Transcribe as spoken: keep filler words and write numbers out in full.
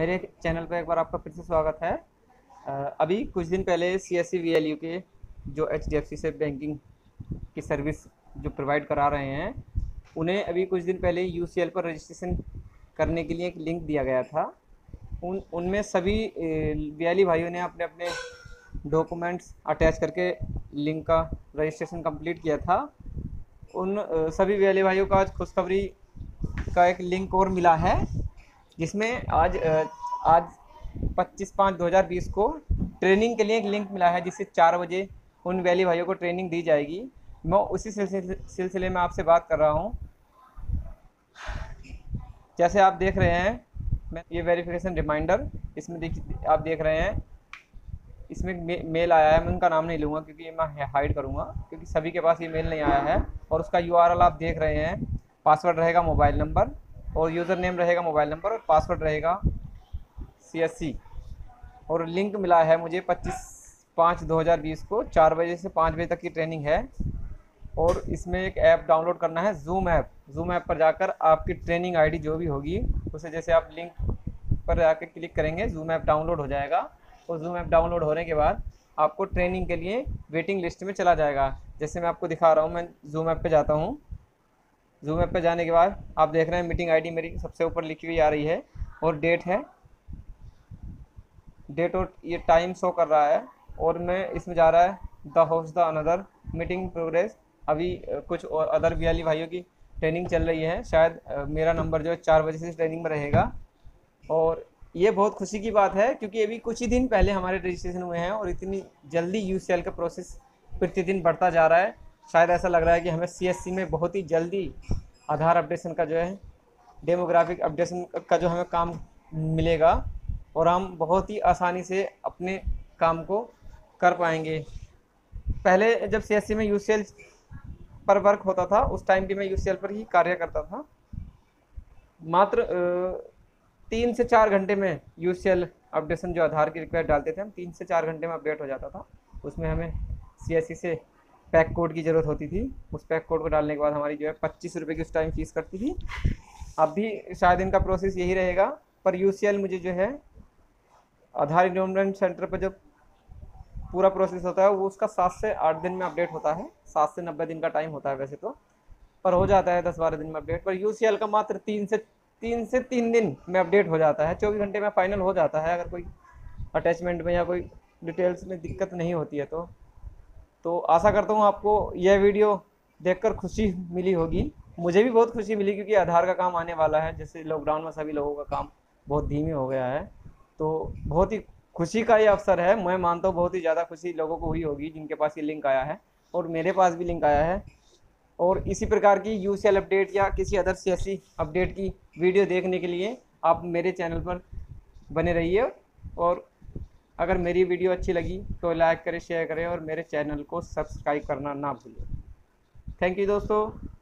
मेरे चैनल पर एक बार आपका फिर से स्वागत है। अभी कुछ दिन पहले C S C V L U के जो एच डी एफ सी से बैंकिंग की सर्विस जो प्रोवाइड करा रहे हैं, उन्हें अभी कुछ दिन पहले यू सी एल पर रजिस्ट्रेशन करने के लिए एक लिंक दिया गया था। उन उनमें सभी वी एल ई भाइयों ने अपने अपने डॉक्यूमेंट्स अटैच करके लिंक का रजिस्ट्रेशन कंप्लीट किया था। उन सभी वी एल ई भाइयों का आज खुशखबरी का एक लिंक और मिला है, जिसमें आज आज पच्चीस पाँच दो हज़ार बीस को ट्रेनिंग के लिए एक लिंक मिला है, जिससे चार बजे उन वी एल ई भाइयों को ट्रेनिंग दी जाएगी। मैं उसी सिलसिले में आपसे बात कर रहा हूँ। जैसे आप देख रहे हैं ये वेरिफिकेशन रिमाइंडर, इसमें देखिए आप देख रहे हैं इसमें मे, मेल आया है। मैं उनका नाम नहीं लूँगा क्योंकि मैं हाइड करूँगा, क्योंकि सभी के पास ये मेल नहीं आया है। और उसका यू आर एल आप देख रहे हैं, पासवर्ड रहेगा मोबाइल नंबर और यूज़र नेम रहेगा मोबाइल नंबर और पासवर्ड रहेगा सी एस सी। और लिंक मिला है मुझे पच्चीस पाँच दो हज़ार बीस को, चार बजे से पाँच बजे तक की ट्रेनिंग है। और इसमें एक ऐप डाउनलोड करना है, जूम ऐप। जूम ऐप पर जाकर आपकी ट्रेनिंग आई डी जो भी होगी उसे, जैसे आप लिंक पर जाकर क्लिक करेंगे, जूम ऐप डाउनलोड हो जाएगा। और जूम ऐप डाउनलोड होने के बाद आपको ट्रेनिंग के लिए वेटिंग लिस्ट में चला जाएगा। जैसे मैं आपको दिखा रहा हूँ, मैं जूम ऐप पे जाता हूँ। जूम ऐप पे जाने के बाद आप देख रहे हैं मीटिंग आईडी मेरी सबसे ऊपर लिखी हुई आ रही है और डेट है, डेट और ये टाइम शो कर रहा है। और मैं इसमें जा रहा है the host the another meeting progress. अभी कुछ और अदर वी एल ई भाइयों की ट्रेनिंग चल रही है। शायद मेरा नंबर जो है चार बजे से ट्रेनिंग में रहेगा। और ये बहुत खुशी की बात है क्योंकि अभी कुछ ही दिन पहले हमारे रजिस्ट्रेशन हुए हैं और इतनी जल्दी यू सी एल का प्रोसेस प्रतिदिन बढ़ता जा रहा है। शायद ऐसा लग रहा है कि हमें सी एस सी में बहुत ही जल्दी आधार अपडेशन का जो है डेमोग्राफिक अपडेशन का जो हमें काम मिलेगा और हम बहुत ही आसानी से अपने काम को कर पाएंगे। पहले जब सी एस सी में यू सी एल पर वर्क होता था, उस टाइम भी मैं यू सी एल पर ही कार्य करता था। मात्र आ, तीन से चार घंटे में यू सी एल अपडेशन जो आधार की रिक्वायरमेंट डालते थे, हम तीन से चार घंटे में अपडेट हो जाता था। उसमें हमें सी एस सी से पैक कोड की ज़रूरत होती थी। उस पैक कोड को डालने के बाद हमारी जो है पच्चीस रुपये की उस टाइम फीस कटती थी। अब भी शायद इनका प्रोसेस यही रहेगा, पर यू सी एल मुझे जो है आधार इनरोलमेंट सेंटर पर जब पूरा प्रोसेस होता है वो उसका सात से आठ दिन में अपडेट होता है। सात से नब्बे दिन का टाइम होता है वैसे तो, पर हो जाता है दस बारह दिन में अपडेट। पर यू सी एल का मात्र तीन से तीन से तीन दिन में अपडेट हो जाता है। चौबीस घंटे में फाइनल हो जाता है अगर कोई अटैचमेंट में या कोई डिटेल्स में दिक्कत नहीं होती है तो। तो आशा करता हूँ आपको यह वीडियो देखकर खुशी मिली होगी। मुझे भी बहुत खुशी मिली क्योंकि आधार का काम आने वाला है। जैसे लॉकडाउन में सभी लोगों का काम बहुत धीमे हो गया है, तो बहुत ही खुशी का ये अवसर है। मैं मानता हूँ बहुत ही ज़्यादा खुशी लोगों को हुई होगी जिनके पास ये लिंक आया है, और मेरे पास भी लिंक आया है। और इसी प्रकार की यू सी एल अपडेट या किसी other C S C update की वीडियो देखने के लिए आप मेरे चैनल पर बने रहिए। और अगर मेरी वीडियो अच्छी लगी तो लाइक करें, शेयर करें और मेरे चैनल को सब्सक्राइब करना ना भूलें। थैंक यू दोस्तों।